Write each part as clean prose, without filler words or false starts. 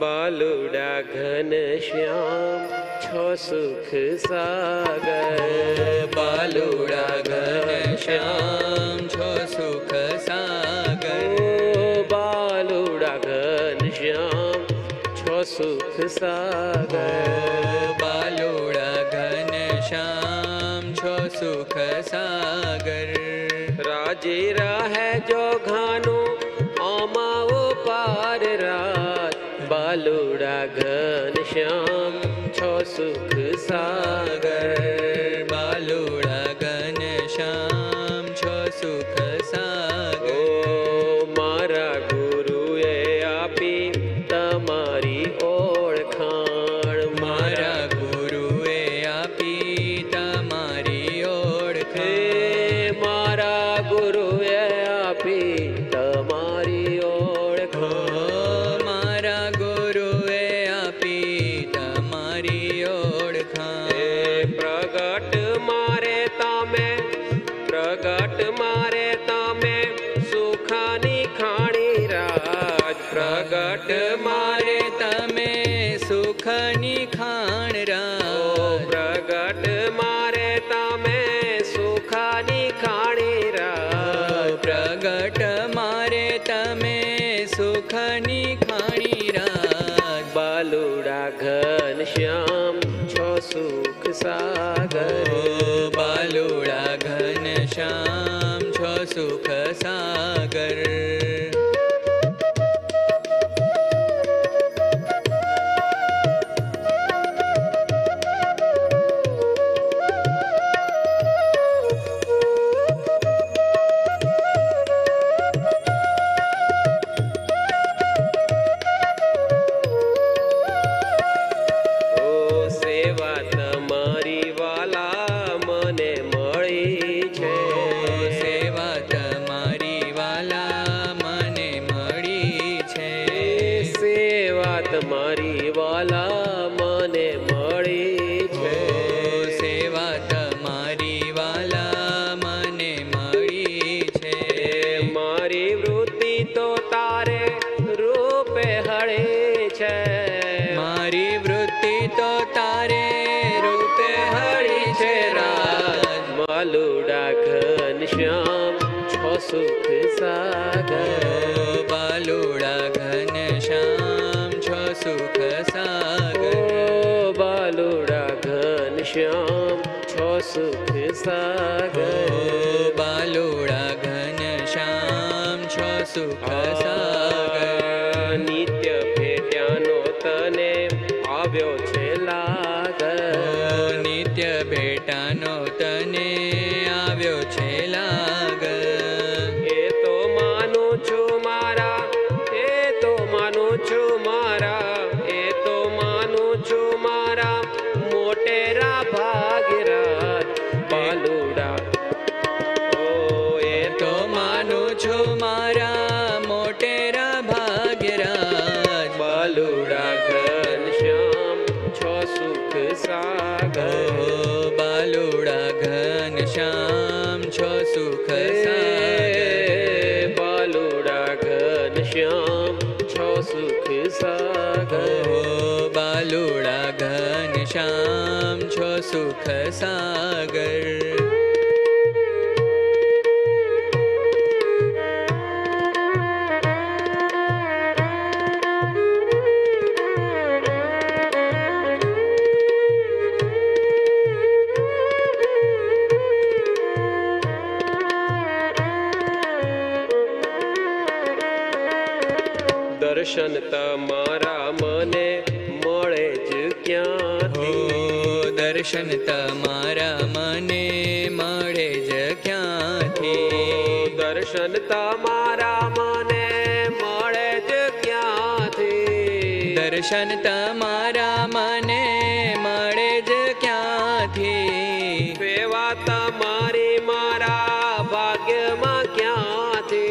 बालूड़ा घनश्याम छो सुख सागर, बालूड़ा घनश्याम छो सुख सागर, बालूड़ा घनश्याम छो सुख सागर, बालूड़ा घनश्याम छो सुख सागर। राजेरा है जो घानो आमाओ पार रात, बालूड़ा घनश्याम छो सुख सागर, बालूड़ा घनश्याम छो सुख सागर। ओ मारा गुरु ए आपी तमारी ओळखाण, मारा गुरु ए आपी तमारी ओळखाण, मारा गुरु ए आपी तमारी ओळखाण। प्रगट मारे तामे सुखानी खानी राज, प्रगट मारे तामे सुखानी खान राज, प्रगट मारे तामे सुखानी खानी राज, प्रगट मारे तामे सुखानी खानी राज। बालूड़ा घनश्याम छो सुख सागर, बालूड़ा घनश्याम छो सुख सागर। તમારી વાલા મને મળી છે, સેવા તમારી વાલા મને મળી છે। મારી વૃત્તિ તો તારે રૂપે હળે છે, મારી વૃત્તિ તો તારે રૂપે હળી છે રાજ। બાલુડા ઘનશ્યામ છો સુખ સાગર, બાલુડા ઘનશ્યામ सुख सागर, बालूड़ा घनश्याम छो सुख सागर, बालूड़ा घनश्याम छो सुख सागर। नित्य भेट्यानो तने आव्यो छे लागर, नित्य भेटानो तने आव्यो छे लागर। ए तो मानु छु मारा, ए तो मानु छु मारा, बालूड़ा घनश्याम छो सुख सागर, बालूड़ा घनश्याम छो सुख सागर, बालूड़ा घनश्याम छो सुख सागर, बालूड़ा घनश्याम छो सुख सागर। दर्शन तमारा मने मळे ज क्यांथी, दर्शन तमारा मने मळे ज क्यांथी, दर्शन तमारा मने मळे ज क्यांथी, दर्शन तमारा मने मळे ज क्यांथी। सेवा तमारी मारा भाग्यमां क्यांथी,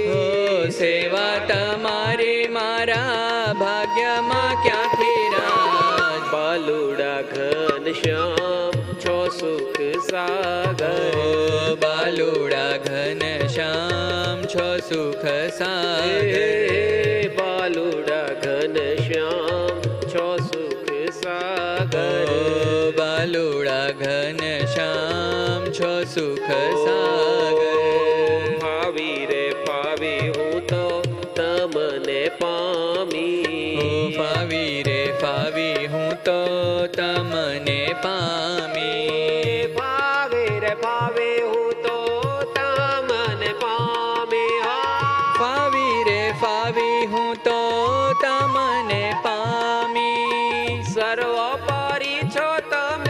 सेवा तमारी मारा भाग्यमां क्यांथी राज। बालूड़ा घनश्याम छो सुख सागर, बालूड़ा घनश्याम छो सुख सागर, बालूड़ा घनश्याम सुख सागर। भावी रे पावी हूँ तो तमने पामी, भावी रे पावी हूँ तो तमने पामी, भावी रे पावी हूँ तो तमने पामी, भावी रे पावी हूँ तो तमने पामी। सर्वोपरि छो तमे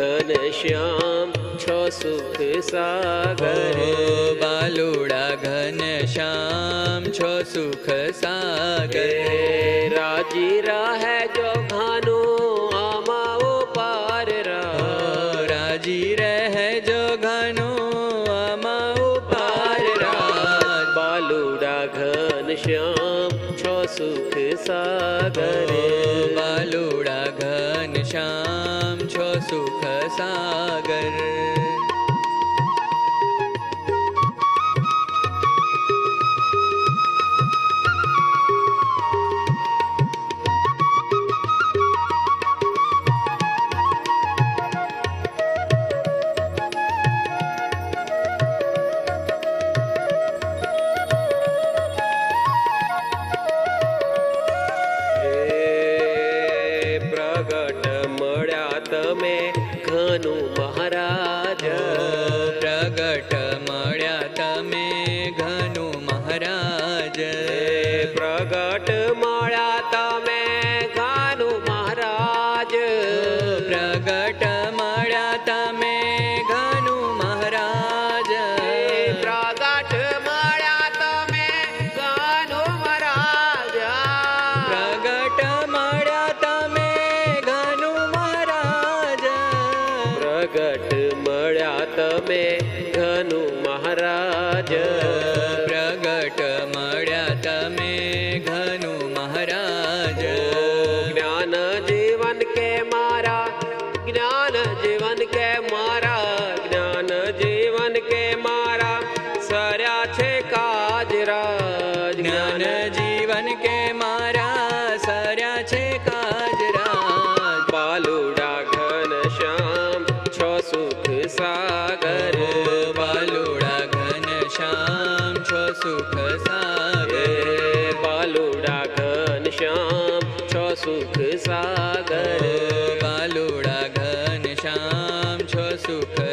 घनश्याम छो सुख सागर। बालूड़ा घनश्याम छो सुख सागर। राजी राहे जो भानु आमा उपार रा, राजी रहे जो घनो आमा उपार रा। बालूड़ा घनश्याम छो सुख सागर। बालूड़ा घनश्याम छो सुख सागर। प्रगट मळ्या तमे घनु महाराज, प्रगट मळ्या तमे घनु महाराज, प्रगट मळ्या तमे घनु महाराज, प्रगट मळ्या तमे घनु महाराज, प्रगट मळ्या तमे घनु महाराज, प्रगट मळ्या तमे घनु महाराज, प्रगट मळ्या तमे घनु महाराज, प्रगट मळ्या तमे घनु महाराज। ज्ञान जीवन के मारा, ज्ञान जीवन के मारा, ज्ञान जीवन के मारा सर्या छे काजरा, ज्ञान जीवन के मारा सर्या छे काजरा। बालूड़ा घनश्याम छो सुख सागर। बालूड़ा घनश्याम छो सुख सागर। बालूड़ा घनश्याम छो सुख सागर। बालूड़ा घनश्याम छो सुख